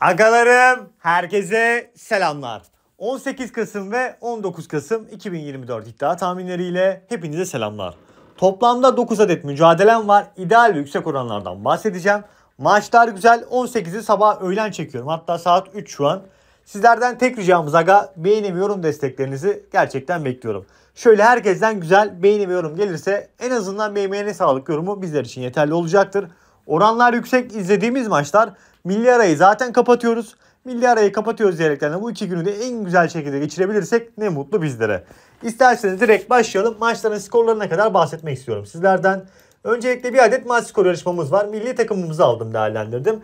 Agalarım, herkese selamlar. 18 Kasım ve 19 Kasım 2024 iddia tahminleriyle hepinize selamlar. Toplamda 9 adet mücadelem var. İdeal ve yüksek oranlardan bahsedeceğim. Maçlar güzel. 18'i sabah öğlen çekiyorum. Hatta saat 3 şu an. Sizlerden tek ricamız aga, beğeni ve yorum desteklerinizi gerçekten bekliyorum. Şöyle herkesten güzel beğeni ve yorum gelirse en azından beğenmeye sağlık yorumu bizler için yeterli olacaktır. Oranlar yüksek izlediğimiz maçlar. Milli arayı zaten kapatıyoruz. Milli arayı kapatıyoruz diyerekten de bu iki günü de en güzel şekilde geçirebilirsek ne mutlu bizlere. İsterseniz direkt başlayalım. Maçların skorlarına kadar bahsetmek istiyorum sizlerden. Öncelikle bir adet maç skoru yarışmamız var. Milli takımımızı aldım, değerlendirdim.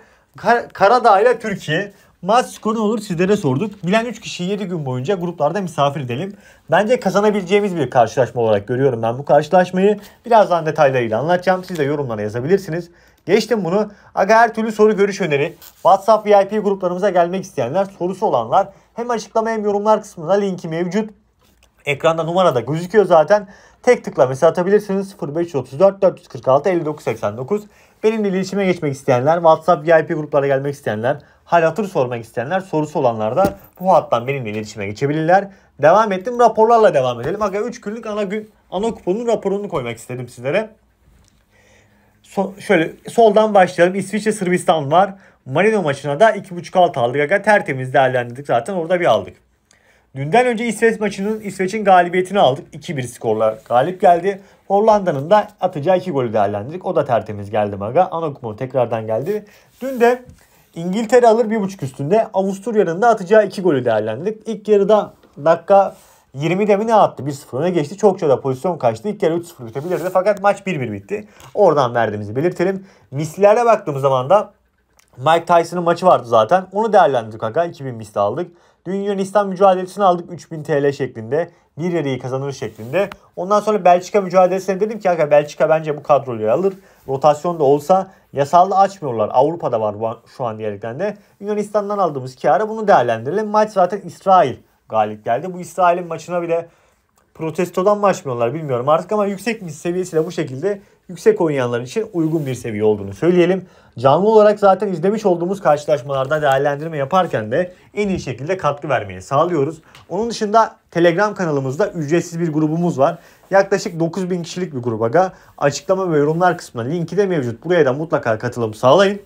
Karadağ ile Türkiye. Maç skoru ne olur sizlere sorduk. Bilen 3 kişiyi 7 gün boyunca gruplarda misafir edelim. Bence kazanabileceğimiz bir karşılaşma olarak görüyorum ben bu karşılaşmayı. Birazdan detaylarıyla anlatacağım. Siz de yorumlara yazabilirsiniz. Geçtim bunu. Aga her türlü soru, görüş, öneri. WhatsApp VIP gruplarımıza gelmek isteyenler, sorusu olanlar hem açıklama hem yorumlar kısmında linki mevcut. Ekranda numara da gözüküyor zaten. Tek tıkla mesaj atabilirsiniz. 0534 446 5989. Benimle iletişime geçmek isteyenler, WhatsApp VIP gruplara gelmek isteyenler, hal hatır sormak isteyenler, sorusu olanlar da bu hattan benimle iletişime geçebilirler. Devam ettim. Raporlarla devam edelim. Aga 3 günlük ana kuponun raporunu koymak istedim sizlere. Şöyle soldan başlayalım. İsviçre Sırbistan var. Marino maçına da 2.5 alt aldık. Aga tertemiz değerlendirdik zaten, orada bir aldık. Dünden önce İsveç maçının İsveç'in galibiyetini aldık. 2-1 skorla galip geldi. Hollanda'nın da atacağı 2 golü değerlendirdik. O da tertemiz geldi aga. Ana kupon tekrardan geldi. Dün de İngiltere alır 1.5 üstünde. Avusturya'nın da atacağı 2 golü değerlendirdik. İlk yarıda dakika 20'de mi ne attı? 1-0 öne geçti. Çokça da pozisyon kaçtı. İlk yarı 3-0 bitebilirdi. Fakat maç 1-1 bitti. Oradan verdiğimizi belirtelim. Misler'e baktığımız zaman da Mike Tyson'ın maçı vardı zaten. Onu değerlendirdik aga. 2000 misli aldık. Dün Yunanistan mücadelesini aldık 3000 TL şeklinde. Bir yarıyı kazanır şeklinde. Ondan sonra Belçika mücadelesine dedim ki aga Belçika bence bu kadroyu alır. Rotasyon da olsa yasallı açmıyorlar. Avrupa'da var şu an diyerekten de. Yunanistan'dan aldığımız kârı bunu değerlendirelim. Maç zaten İsrail galip geldi. Bu İsrail'in maçına bile protestodan mı açmıyorlar bilmiyorum artık ama yüksek bir seviyesiyle bu şekilde yüksek oynayanlar için uygun bir seviye olduğunu söyleyelim. Canlı olarak zaten izlemiş olduğumuz karşılaşmalarda değerlendirme yaparken de en iyi şekilde katkı vermeye sağlıyoruz. Onun dışında Telegram kanalımızda ücretsiz bir grubumuz var. Yaklaşık 9000 kişilik bir grup aga. Açıklama ve yorumlar kısmına linki de mevcut. Buraya da mutlaka katılım sağlayın.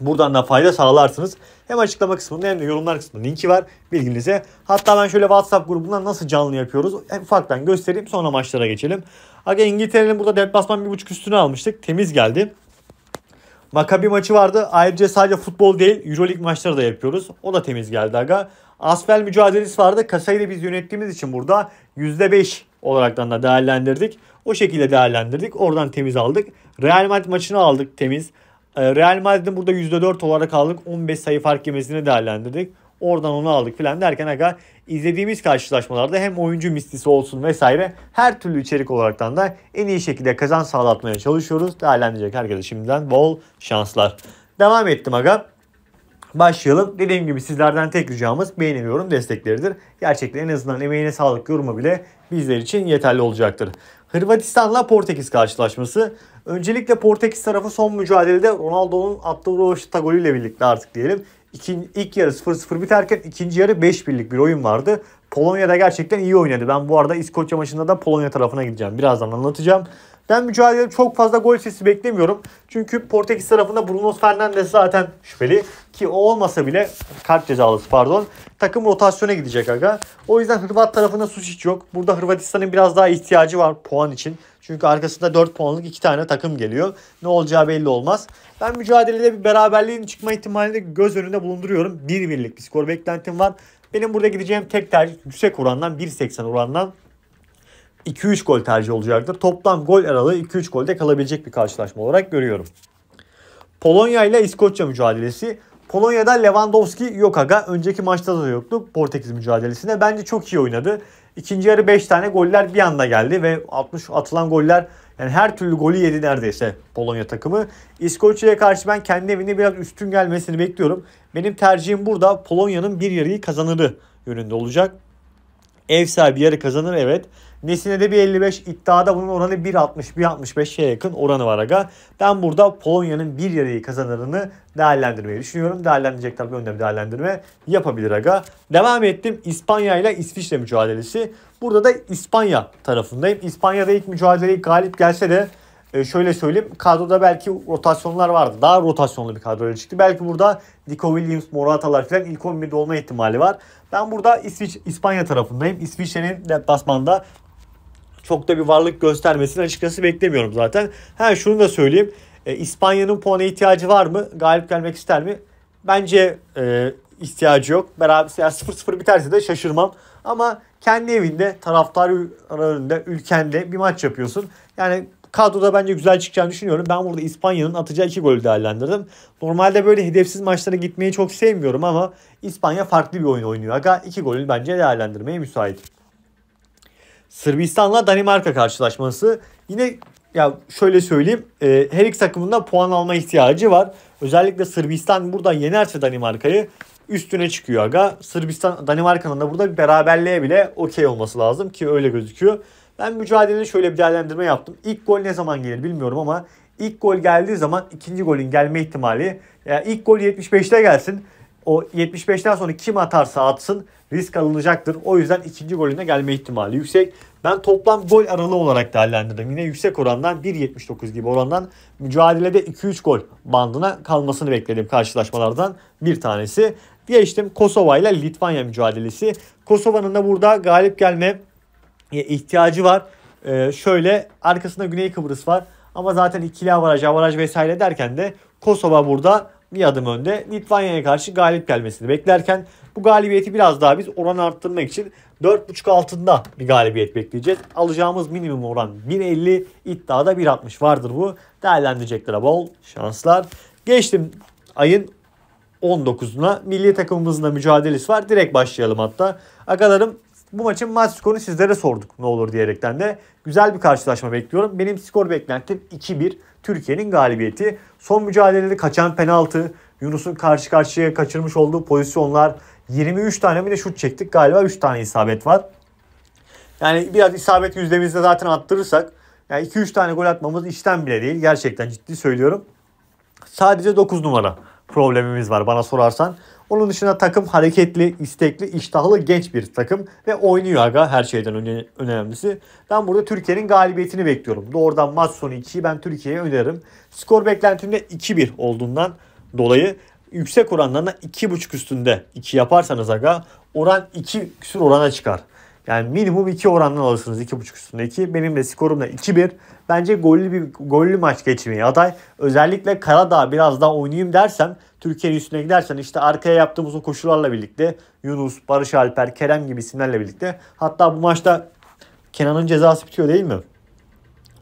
Buradan da fayda sağlarsınız. Hem açıklama kısmında hem de yorumlar kısmında linki var bilginize. Hatta ben şöyle WhatsApp grubundan nasıl canlı yapıyoruz ufaktan göstereyim, sonra maçlara geçelim. Aga İngiltere'nin burada deplasman 1.5 üstüne almıştık. Temiz geldi. Maccabi maçı vardı. Ayrıca sadece futbol değil Euroleague maçları da yapıyoruz. O da temiz geldi aga. Asfel mücadelesi vardı. Kasayı da biz yönettiğimiz için burada %5 olaraktan da değerlendirdik. O şekilde değerlendirdik. Oradan temiz aldık. Real Madrid maçını aldık temiz. Real Madrid'in burada %4 olarak aldık. 15 sayı fark yemesini değerlendirdik. Oradan onu aldık filan derken aga izlediğimiz karşılaşmalarda hem oyuncu mislisi olsun vesaire her türlü içerik olaraktan da en iyi şekilde kazanç sağlatmaya çalışıyoruz. Değerlendirecek herkese şimdiden bol şanslar. Devam ettim aga. Başlayalım. Dediğim gibi sizlerden tek ricamız beğeni ve yorum destekleridir. Gerçekten en azından emeğine sağlık yorumu bile bizler için yeterli olacaktır. Hırvatistan'la Portekiz karşılaşması. Öncelikle Portekiz tarafı son mücadelede Ronaldo'nun attığı rövaşata golüyle birlikte artık diyelim. İlk yarı 0-0 biterken ikinci yarı 5-1'lik bir oyun vardı. Polonya'da gerçekten iyi oynadı. Ben bu arada İskoçya maçında da Polonya tarafına gideceğim. Birazdan anlatacağım. Ben mücadelede çok fazla gol sesi beklemiyorum. Çünkü Portekiz tarafında Bruno Fernandes zaten şüpheli. Ki o olmasa bile kart cezalısı pardon. Takım rotasyona gidecek aga. O yüzden Hırvat tarafında suç hiç yok. Burada Hırvatistan'ın biraz daha ihtiyacı var puan için. Çünkü arkasında 4 puanlık 2 tane takım geliyor. Ne olacağı belli olmaz. Ben mücadelede bir beraberliğin çıkma ihtimalini göz önünde bulunduruyorum. 1-1'lik bir skor beklentim var. Benim burada gideceğim tek tercih yüksek orandan 1.80 orandan 2-3 gol tercih olacaktır. Toplam gol aralığı 2-3 golde kalabilecek bir karşılaşma olarak görüyorum. Polonya ile İskoçya mücadelesi. Polonya'da Lewandowski yok aga. Önceki maçta da yoktu Portekiz mücadelesinde. Bence çok iyi oynadı. İkinci yarı 5 tane goller bir anda geldi ve 60 atılan goller yani her türlü golü yedi neredeyse Polonya takımı. İskoçya'ya karşı ben kendi evinde biraz üstün gelmesini bekliyorum. Benim tercihim burada Polonya'nın bir yarıyı kazanırı yönünde olacak. Ev sahibi yarı kazanır evet. Nesine'de bir 55. iddiada bunun oranı 1.60-1.65'e yakın oranı var aga. Ben burada Polonya'nın bir yarıyı kazanırını değerlendirmeyi düşünüyorum. Değerlendirecek tabii, önde bir değerlendirme yapabilir aga. Devam ettim. İspanya ile İsviçre mücadelesi. Burada da İspanya tarafındayım. İspanya'da ilk mücadeleyi galip gelse de şöyle söyleyeyim, kadroda belki rotasyonlar vardı. Daha rotasyonlu bir kadroyla çıktı. Belki burada Nico Williams, Morata'lar falan ilk 11'de olma ihtimali var. Ben burada İspanya tarafındayım. İsviçre'nin deplasmanda çok da bir varlık göstermesini açıkçası beklemiyorum zaten. Şunu da söyleyeyim. İspanya'nın puana ihtiyacı var mı? Galip gelmek ister mi? Bence ihtiyacı yok. Beraber 0-0 biterse de şaşırmam. Ama kendi evinde, taraftar önünde, ülkende bir maç yapıyorsun. Yani kadroda bence güzel çıkacağını düşünüyorum. Ben burada İspanya'nın atacağı 2 golü değerlendirdim. Normalde böyle hedefsiz maçlara gitmeyi çok sevmiyorum ama İspanya farklı bir oyun oynuyor. Aga 2 golü bence değerlendirmeye müsait. Sırbistan'la Danimarka karşılaşması. Yine ya şöyle söyleyeyim. Her iki takımında puan alma ihtiyacı var. Özellikle Sırbistan buradan yenerse Danimarka'yı üstüne çıkıyor aga. Sırbistan, Danimarka'nın da burada bir beraberliğe bile okey olması lazım ki öyle gözüküyor. Ben mücadeleyi şöyle bir değerlendirme yaptım. İlk gol ne zaman gelir bilmiyorum ama ilk gol geldiği zaman ikinci golün gelme ihtimali. Yani ilk gol 75'te gelsin. O 75'ten sonra kim atarsa atsın risk alınacaktır. O yüzden ikinci golüne gelme ihtimali yüksek. Ben toplam gol aralığı olarak değerlendirdim. Yine yüksek orandan 1.79 gibi orandan mücadelede 2-3 gol bandına kalmasını beklediğim karşılaşmalardan bir tanesi. Geçtim Kosova ile Litvanya mücadelesi. Kosova'nın da burada galip gelme ihtiyacı var. Şöyle arkasında Güney Kıbrıs var. Ama zaten ikili avaraj vesaire derken de Kosova burada bir adım önde. Litvanya'ya karşı galip gelmesini beklerken bu galibiyeti biraz daha biz oran arttırmak için 4.5 altında bir galibiyet bekleyeceğiz. Alacağımız minimum oran 1.50, iddiada 1.60 vardır bu. Değerlendireceklere bol şanslar. Geçtim ayın 19'una. Milli takımımızın da mücadelesi var. Direkt başlayalım hatta. Agalarım, bu maçın maç skorunu sizlere sorduk ne olur diyerekten de. Güzel bir karşılaşma bekliyorum. Benim skor beklentim 2-1. Türkiye'nin galibiyeti. Son mücadelede kaçan penaltı, Yunus'un karşı karşıya kaçırmış olduğu pozisyonlar, 23 tane bir de şut çektik. Galiba 3 tane isabet var. Yani biraz isabet yüzdemizde zaten attırırsak yani 2-3 tane gol atmamız işten bile değil. Gerçekten ciddi söylüyorum. Sadece 9 numara problemimiz var bana sorarsan. Onun dışında takım hareketli, istekli, iştahlı, genç bir takım ve oynuyor aga, her şeyden önemlisi. Ben burada Türkiye'nin galibiyetini bekliyorum. Doğrudan maç sonu 2'yi ben Türkiye'ye öneririm. Skor beklentimde 2-1 olduğundan dolayı yüksek oranlarına 2.5 üstünde 2 yaparsanız aga oran 2 küsur orana çıkar. Yani minimum 2 orandan alırsınız 2.5 üstünde 2. Benim de skorum da 2-1. Bence gollü maç geçirmeye aday. Özellikle Karadağ biraz daha oynayayım dersen, Türkiye'nin üstüne gidersen işte arkaya yaptığımız o koşularla birlikte Yunus, Barış Alper, Kerem gibi isimlerle birlikte. Hatta bu maçta Kenan'ın cezası bitiyor değil mi?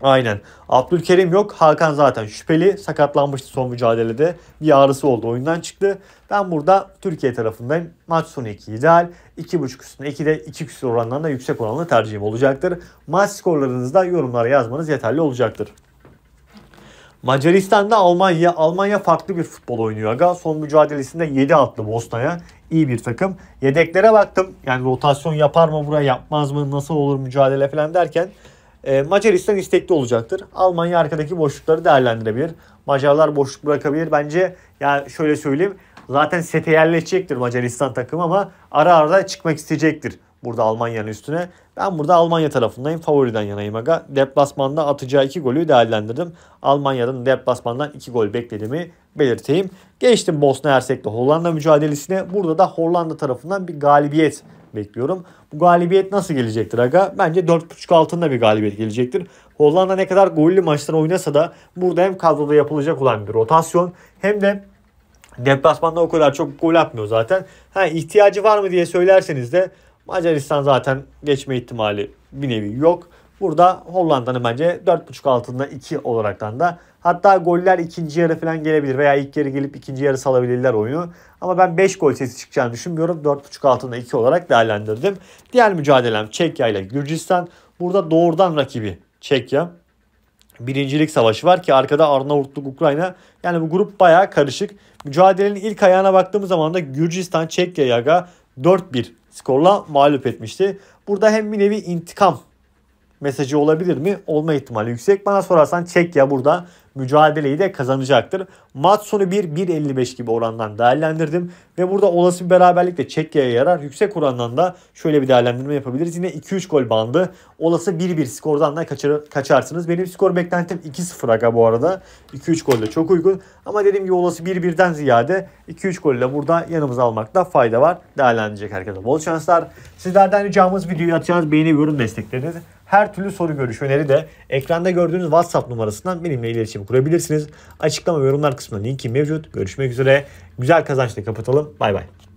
Aynen. Abdülkerim yok. Hakan zaten şüpheli. Sakatlanmıştı son mücadelede. Bir ağrısı oldu. Oyundan çıktı. Ben burada Türkiye tarafındayım. Maç sonu 2 ideal. 2.5 üstüne 2 de 2 küsur oranlarında yüksek oranlı tercihim olacaktır. Maç skorlarınızda yorumlara yazmanız yeterli olacaktır. Macaristan'da Almanya. Almanya farklı bir futbol oynuyor aga. Son mücadelesinde 7 attı Bosna'ya. İyi bir takım. Yedeklere baktım. Yani rotasyon yapar mı buraya, yapmaz mı, nasıl olur mücadele falan derken Macaristan istekli olacaktır. Almanya arkadaki boşlukları değerlendirebilir. Macarlar boşluk bırakabilir. Bence yani şöyle söyleyeyim. Zaten sete yerleşecektir Macaristan takımı ama ara ara çıkmak isteyecektir burada Almanya'nın üstüne. Ben burada Almanya tarafındayım. Favoriden yanayım aga. Deplasmanda atacağı 2 golü değerlendirdim. Almanya'dan deplasmandan 2 gol beklediğimi belirteyim. Geçtim Bosna Hersek'le Hollanda mücadelesine. Burada da Hollanda tarafından bir galibiyet bekliyorum. Bu galibiyet nasıl gelecektir aga? Bence 4.5 altında bir galibiyet gelecektir. Hollanda ne kadar gollü maçlar oynasa da burada hem kadroda yapılacak olan bir rotasyon hem de deplasmanda o kadar çok gol atmıyor zaten. İhtiyacı var mı diye söylerseniz de Macaristan zaten geçme ihtimali bir nevi yok. Burada Hollanda'nın bence 4.5 altında 2 olaraktan da, hatta goller ikinci yarı falan gelebilir veya ilk yarı gelip ikinci yarı salabilirler oyunu. Ama ben 5 gol sesi çıkacağını düşünmüyorum. 4.5 altında 2 olarak değerlendirdim. Diğer mücadelem Çekya ile Gürcistan. Burada doğrudan rakibi Çekya. Birincilik savaşı var ki arkada Arnavutluk, Ukrayna. Yani bu grup bayağı karışık. Mücadelenin ilk ayağına baktığımız zaman da Gürcistan Çekya'ya 4-1 skorla mağlup etmişti. Burada hem bir nevi intikam mesajı olabilir mi? Olma ihtimali yüksek. Bana sorarsan Çekya burada mücadeleyi de kazanacaktır. Maç sonu 1.55 gibi orandan değerlendirdim. Ve burada olası bir beraberlik de Çekya'ya yarar. Yüksek orandan da şöyle bir değerlendirme yapabiliriz. Yine 2-3 gol bandı. Olası 1-1 skordan da kaçarsınız. Benim skor beklentim 2-0 aga bu arada. 2-3 gol de çok uygun. Ama dediğim gibi olası 1-1'den ziyade 2-3 gol ile burada yanımıza almakta fayda var. Değerlendirecek herkese bol şanslar. Sizlerden ricamız videoyu atacağınız beğeni ve yorum destekleriniz. Her türlü soru, görüş, öneri de ekranda gördüğünüz WhatsApp numarasından benimle iletişim kurabilirsiniz. Açıklama ve yorumlar kısmında linki mevcut. Görüşmek üzere. Güzel kazançla kapatalım. Bay bay.